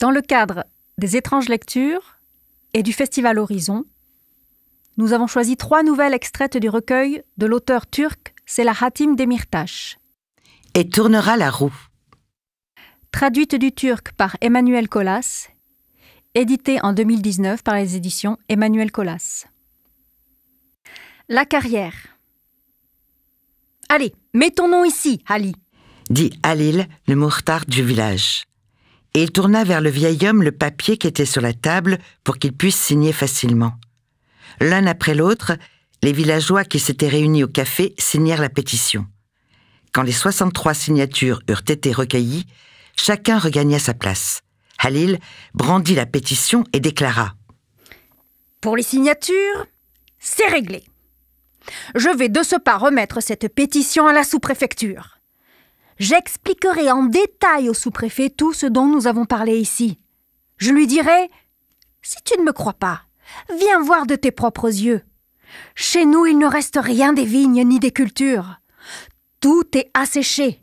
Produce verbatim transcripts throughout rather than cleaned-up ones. Dans le cadre des Étranges Lectures et du Festival Ôrizons, nous avons choisi trois nouvelles extraites du recueil de l'auteur turc Selahattin Demirtaş. Et tournera la roue. Traduite du turc par Emmanuelle Collas, éditée en deux mille dix-neuf par les éditions Emmanuelle Collas. La carrière. Allez, mets ton nom ici, Ali, dit Halil, le mourtard du village. Et il tourna vers le vieil homme le papier qui était sur la table pour qu'il puisse signer facilement. L'un après l'autre, les villageois qui s'étaient réunis au café signèrent la pétition. Quand les soixante-trois signatures eurent été recueillies, chacun regagna sa place. Halil brandit la pétition et déclara « Pour les signatures, c'est réglé. Je vais de ce pas remettre cette pétition à la sous-préfecture. J'expliquerai en détail au sous-préfet tout ce dont nous avons parlé ici. Je lui dirai « Si tu ne me crois pas, viens voir de tes propres yeux. Chez nous, il ne reste rien des vignes ni des cultures. Tout est asséché.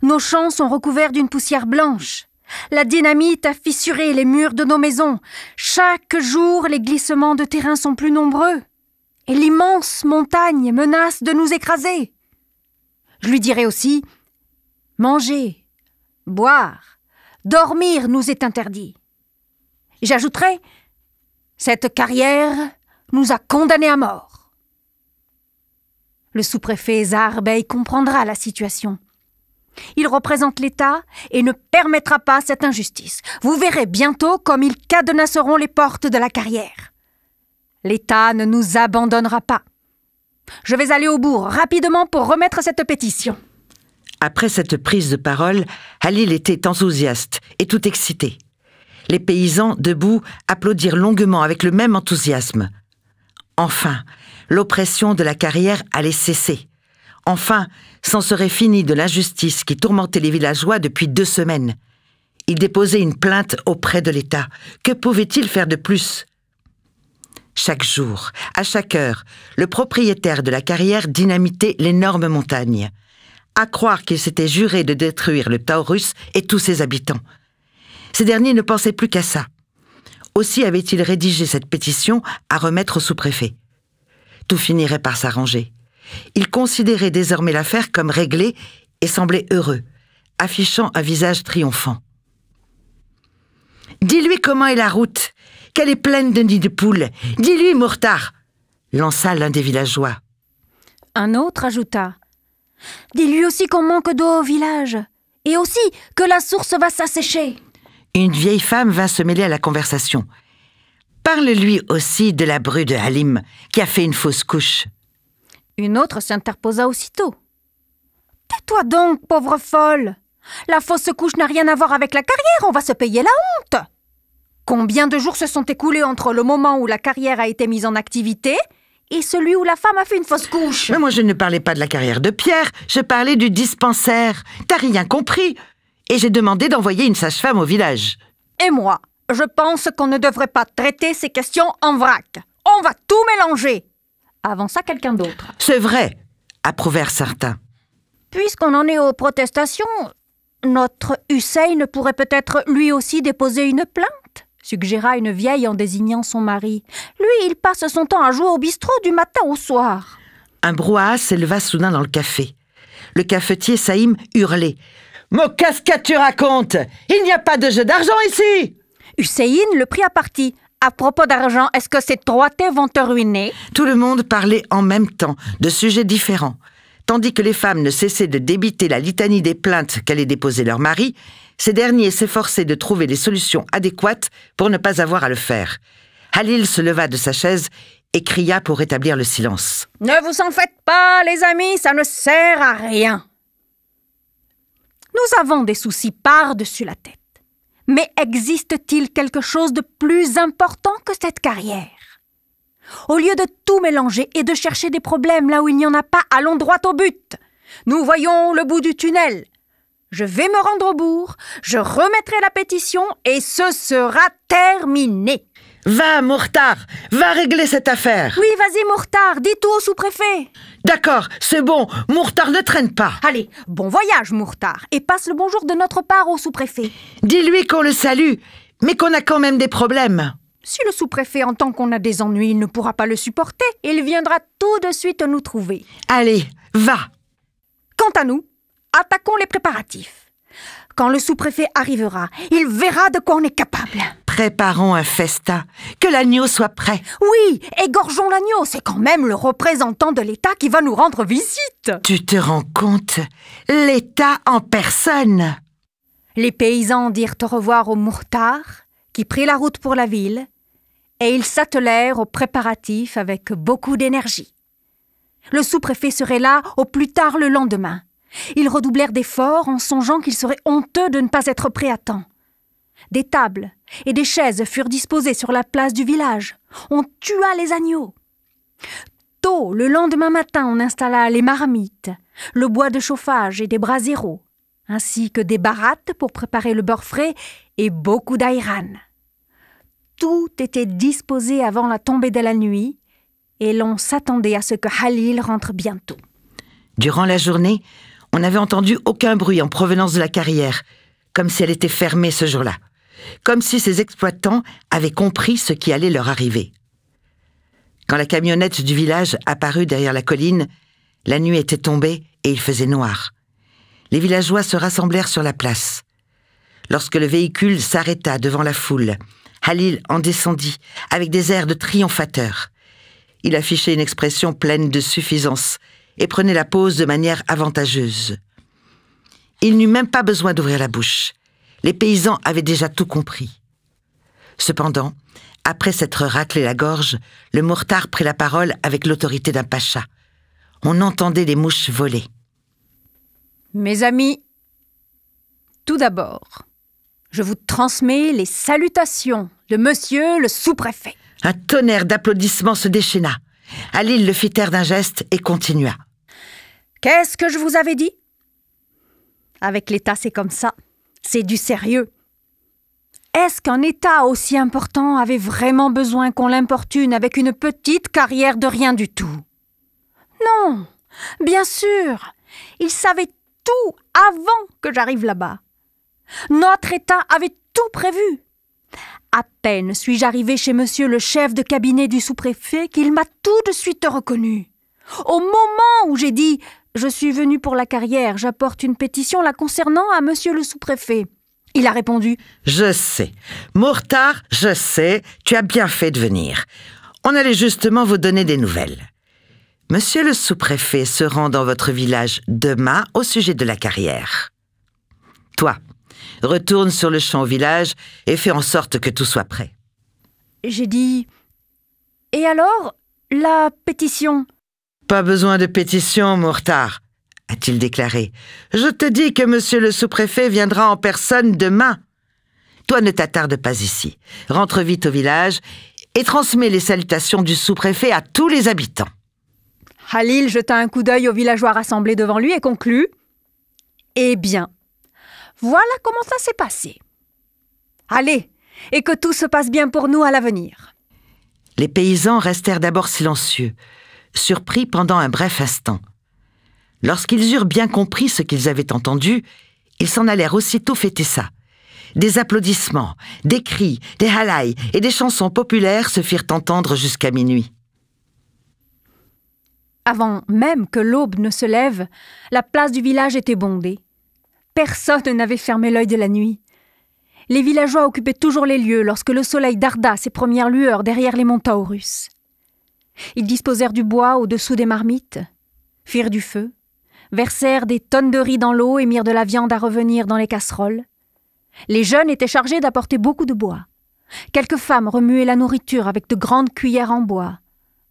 Nos champs sont recouverts d'une poussière blanche. La dynamite a fissuré les murs de nos maisons. Chaque jour, les glissements de terrain sont plus nombreux. Et l'immense montagne menace de nous écraser. Je lui dirai aussi, manger, boire, dormir nous est interdit. J'ajouterai, cette carrière nous a condamnés à mort. Le sous-préfet Zaharbey comprendra la situation. Il représente l'État et ne permettra pas cette injustice. Vous verrez bientôt comme ils cadenasseront les portes de la carrière. L'État ne nous abandonnera pas. Je vais aller au bourg rapidement pour remettre cette pétition. » Après cette prise de parole, Halil était enthousiaste et tout excité. Les paysans, debout, applaudirent longuement avec le même enthousiasme. Enfin, l'oppression de la carrière allait cesser. Enfin, s'en serait fini de l'injustice qui tourmentait les villageois depuis deux semaines. Il déposait une plainte auprès de l'État. Que pouvait-il faire de plus? Chaque jour, à chaque heure, le propriétaire de la carrière dynamitait l'énorme montagne. À croire qu'il s'était juré de détruire le Taurus et tous ses habitants. Ces derniers ne pensaient plus qu'à ça. Aussi avait-il rédigé cette pétition à remettre au sous-préfet. Tout finirait par s'arranger. Il considérait désormais l'affaire comme réglée et semblait heureux, affichant un visage triomphant. « Dis-lui comment est la route, qu'elle est pleine de nids de poules. Dis-lui, Mourtard !» lança l'un des villageois. Un autre ajouta « Dis-lui aussi qu'on manque d'eau au village, et aussi que la source va s'assécher. » Une vieille femme vint se mêler à la conversation. « Parle-lui aussi de la bru de Halim, qui a fait une fausse couche. » Une autre s'interposa aussitôt. « Tais-toi donc, pauvre folle! La fausse couche n'a rien à voir avec la carrière, on va se payer la honte! Combien de jours se sont écoulés entre le moment où la carrière a été mise en activité et celui où la femme a fait une fausse couche? » « Mais moi, je ne parlais pas de la carrière de Pierre, je parlais du dispensaire. T'as rien compris! Et j'ai demandé d'envoyer une sage-femme au village. » « Et moi, je pense qu'on ne devrait pas traiter ces questions en vrac. On va tout mélanger !» Avant ça, quelqu'un d'autre. « C'est vrai !» approuvèrent certains. « Puisqu'on en est aux protestations, notre Hussein pourrait peut-être lui aussi déposer une plainte ?» suggéra une vieille en désignant son mari. « Lui, il passe son temps à jouer au bistrot du matin au soir. » Un brouhaha s'éleva soudain dans le café. Le cafetier Saïm hurlait. « Mais qu'est-ce que tu racontes? Il n'y a pas de jeu d'argent ici !» Hussein le prit à partie. « À propos d'argent, est-ce que ces trois thés vont te ruiner ?» Tout le monde parlait en même temps, de sujets différents. Tandis que les femmes ne cessaient de débiter la litanie des plaintes qu'allaient déposer leur mari, ces derniers s'efforçaient de trouver les solutions adéquates pour ne pas avoir à le faire. Halil se leva de sa chaise et cria pour rétablir le silence. « Ne vous en faites pas, les amis, ça ne sert à rien. Nous avons des soucis par-dessus la tête. Mais existe-t-il quelque chose de plus important que cette carrière? Au lieu de tout mélanger et de chercher des problèmes là où il n'y en a pas, allons droit au but. Nous voyons le bout du tunnel. Je vais me rendre au bourg, je remettrai la pétition et ce sera terminé. » « Va, Mourtard, va régler cette affaire. » « Oui, vas-y, Mourtard, dis tout au sous-préfet. » « D'accord, c'est bon, Mourtard ne traîne pas. » « Allez, bon voyage, Mourtard, et passe le bonjour de notre part au sous-préfet. » « Dis-lui qu'on le salue mais qu'on a quand même des problèmes. Si le sous-préfet entend qu'on a des ennuis, il ne pourra pas le supporter. Il viendra tout de suite nous trouver. Allez, va! Quant à nous, attaquons les préparatifs. Quand le sous-préfet arrivera, il verra de quoi on est capable. Préparons un festin. Que l'agneau soit prêt. Oui, égorgeons l'agneau. C'est quand même le représentant de l'État qui va nous rendre visite. Tu te rends compte? L'État en personne. Les paysans dirent au revoir au mourtard, qui prit la route pour la ville, et ils s'attelèrent aux préparatifs avec beaucoup d'énergie. Le sous-préfet serait là au plus tard le lendemain. Ils redoublèrent d'efforts en songeant qu'il serait honteux de ne pas être prêt à temps. Des tables et des chaises furent disposées sur la place du village. On tua les agneaux. Tôt, le lendemain matin, on installa les marmites, le bois de chauffage et des braseros, ainsi que des barattes pour préparer le beurre frais et beaucoup d'ayran. Tout était disposé avant la tombée de la nuit, et l'on s'attendait à ce que Halil rentre bientôt. Durant la journée, on n'avait entendu aucun bruit en provenance de la carrière, comme si elle était fermée ce jour-là, comme si ses exploitants avaient compris ce qui allait leur arriver. Quand la camionnette du village apparut derrière la colline, la nuit était tombée et il faisait noir. Les villageois se rassemblèrent sur la place. Lorsque le véhicule s'arrêta devant la foule, Halil en descendit avec des airs de triomphateur. Il affichait une expression pleine de suffisance et prenait la pose de manière avantageuse. Il n'eut même pas besoin d'ouvrir la bouche. Les paysans avaient déjà tout compris. Cependant, après s'être raclé la gorge, le mourtard prit la parole avec l'autorité d'un pacha. On entendait les mouches voler. « Mes amis, tout d'abord, je vous transmets les salutations de monsieur le sous-préfet. » Un tonnerre d'applaudissements se déchaîna. Halil le fit taire d'un geste et continua. « Qu'est-ce que je vous avais dit ? Avec l'État, c'est comme ça. C'est du sérieux. Est-ce qu'un État aussi important avait vraiment besoin qu'on l'importune avec une petite carrière de rien du tout? Non, bien sûr. Il savait tout avant que j'arrive là-bas. Notre État avait tout prévu. À peine suis-je arrivée chez monsieur le chef de cabinet du sous-préfet qu'il m'a tout de suite reconnu. Au moment où j'ai dit... « Je suis venu pour la carrière, j'apporte une pétition la concernant à monsieur le sous-préfet. » Il a répondu. « Je sais. Mourtard, je sais, tu as bien fait de venir. On allait justement vous donner des nouvelles. Monsieur le sous-préfet se rend dans votre village demain au sujet de la carrière. Toi, retourne sur le champ au village et fais en sorte que tout soit prêt. » J'ai dit. « Et alors, la pétition ?» « Pas besoin de pétition, Mourtard, » a-t-il déclaré. « Je te dis que monsieur le sous-préfet viendra en personne demain. Toi, ne t'attarde pas ici. Rentre vite au village et transmets les salutations du sous-préfet à tous les habitants. » Halil jeta un coup d'œil aux villageois rassemblés devant lui et conclut. « Eh bien, voilà comment ça s'est passé. Allez, et que tout se passe bien pour nous à l'avenir. » Les paysans restèrent d'abord silencieux, surpris pendant un bref instant. Lorsqu'ils eurent bien compris ce qu'ils avaient entendu, ils s'en allèrent aussitôt fêter ça. Des applaudissements, des cris, des halaïs et des chansons populaires se firent entendre jusqu'à minuit. Avant même que l'aube ne se lève, la place du village était bondée. Personne n'avait fermé l'œil de la nuit. Les villageois occupaient toujours les lieux lorsque le soleil darda ses premières lueurs derrière les monts Taurus. Ils disposèrent du bois au-dessous des marmites, firent du feu, versèrent des tonnes de riz dans l'eau et mirent de la viande à revenir dans les casseroles. Les jeunes étaient chargés d'apporter beaucoup de bois. Quelques femmes remuaient la nourriture avec de grandes cuillères en bois.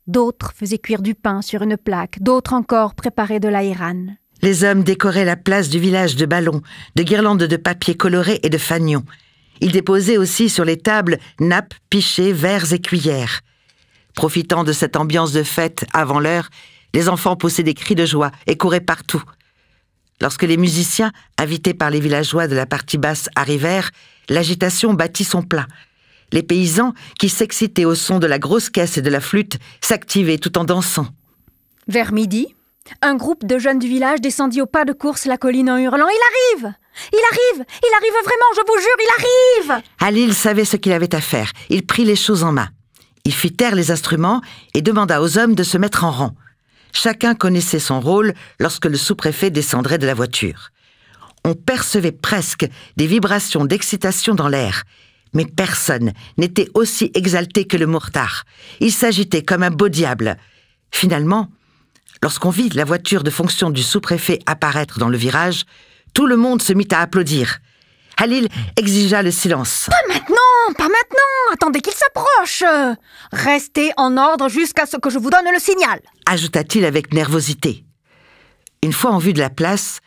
D'autres faisaient cuire du pain sur une plaque, d'autres encore préparaient de l'aïran. Les hommes décoraient la place du village de ballons, de guirlandes de papier coloré et de fanions. Ils déposaient aussi sur les tables nappes, pichets, verres et cuillères. Profitant de cette ambiance de fête avant l'heure, les enfants poussaient des cris de joie et couraient partout. Lorsque les musiciens, invités par les villageois de la partie basse, arrivèrent, l'agitation battit son plein. Les paysans, qui s'excitaient au son de la grosse caisse et de la flûte, s'activaient tout en dansant. Vers midi, Un groupe de jeunes du village descendit au pas de course la colline en hurlant « Il arrive ! Il arrive ! Il arrive vraiment, je vous jure, il arrive !» Halil savait ce qu'il avait à faire. Il prit les choses en main. Il fit taire les instruments et demanda aux hommes de se mettre en rang. Chacun connaissait son rôle lorsque le sous-préfet descendrait de la voiture. On percevait presque des vibrations d'excitation dans l'air. Mais personne n'était aussi exalté que le mourtard. Il s'agitait comme un beau diable. Finalement, lorsqu'on vit la voiture de fonction du sous-préfet apparaître dans le virage, tout le monde se mit à applaudir. Halil exigea le silence. « Pas maintenant, pas maintenant, attendez qu'il s'approche. Restez en ordre jusqu'à ce que je vous donne le signal » ajouta-t-il avec nervosité. Une fois en vue de la place,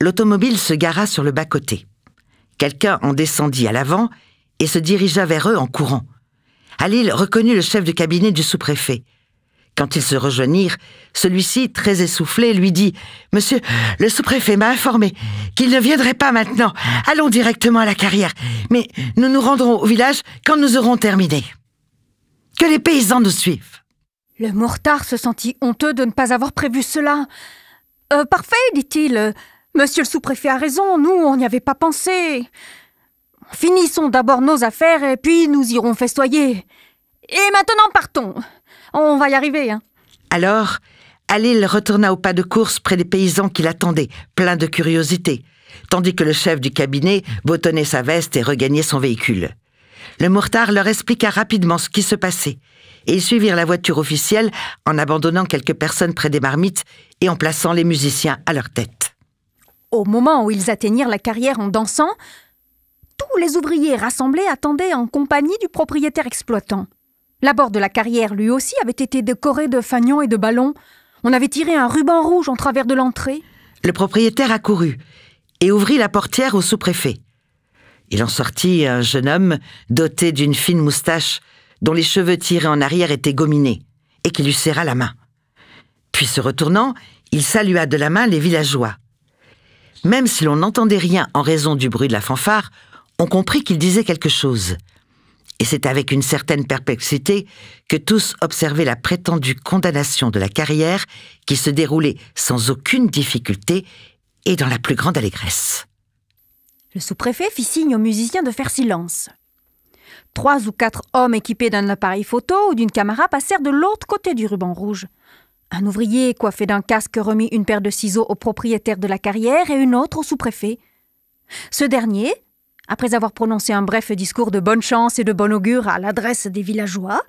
l'automobile se gara sur le bas-côté. Quelqu'un en descendit à l'avant et se dirigea vers eux en courant. Halil reconnut le chef de cabinet du sous-préfet. Quand ils se rejoignirent, celui-ci, très essoufflé, lui dit « Monsieur, le sous-préfet m'a informé qu'il ne viendrait pas maintenant. Allons directement à la carrière, mais nous nous rendrons au village quand nous aurons terminé. Que les paysans nous suivent. » Le mourtard se sentit honteux de ne pas avoir prévu cela. Euh, « Parfait, dit-il. Monsieur le sous-préfet a raison, nous, on n'y avait pas pensé. Finissons d'abord nos affaires et puis nous irons festoyer. Et maintenant, partons. » On va y arriver, hein. » Alors, Halil retourna au pas de course près des paysans qui l'attendaient, plein de curiosité, tandis que le chef du cabinet boutonnait sa veste et regagnait son véhicule. Le mourtard leur expliqua rapidement ce qui se passait, et ils suivirent la voiture officielle en abandonnant quelques personnes près des marmites et en plaçant les musiciens à leur tête. Au moment où ils atteignirent la carrière en dansant, tous les ouvriers rassemblés attendaient en compagnie du propriétaire exploitant. L'abord de la carrière, lui aussi, avait été décoré de fanions et de ballons. On avait tiré un ruban rouge en travers de l'entrée. Le propriétaire accourut et ouvrit la portière au sous-préfet. Il en sortit un jeune homme doté d'une fine moustache dont les cheveux tirés en arrière étaient gominés et qui lui serra la main. Puis se retournant, il salua de la main les villageois. Même si l'on n'entendait rien en raison du bruit de la fanfare, on comprit qu'il disait quelque chose. Et c'est avec une certaine perplexité que tous observaient la prétendue condamnation de la carrière qui se déroulait sans aucune difficulté et dans la plus grande allégresse. Le sous-préfet fit signe aux musiciens de faire silence. Trois ou quatre hommes équipés d'un appareil photo ou d'une caméra passèrent de l'autre côté du ruban rouge. Un ouvrier coiffé d'un casque remit une paire de ciseaux au propriétaire de la carrière et une autre au sous-préfet. Ce dernier, après avoir prononcé un bref discours de bonne chance et de bon augure à l'adresse des villageois,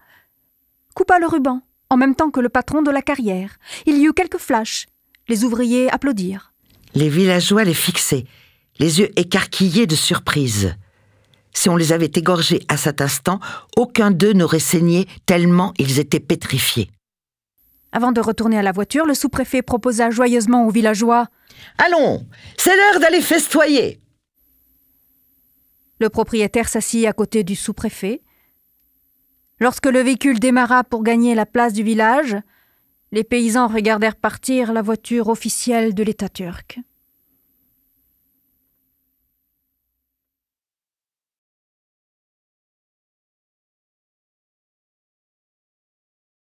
coupa le ruban, en même temps que le patron de la carrière. Il y eut quelques flashs. Les ouvriers applaudirent. Les villageois les fixaient, les yeux écarquillés de surprise. Si on les avait égorgés à cet instant, aucun d'eux n'aurait saigné tellement ils étaient pétrifiés. Avant de retourner à la voiture, le sous-préfet proposa joyeusement aux villageois « Allons, c'est l'heure d'aller festoyer !» Le propriétaire s'assit à côté du sous-préfet. Lorsque le véhicule démarra pour gagner la place du village, les paysans regardèrent partir la voiture officielle de l'État turc.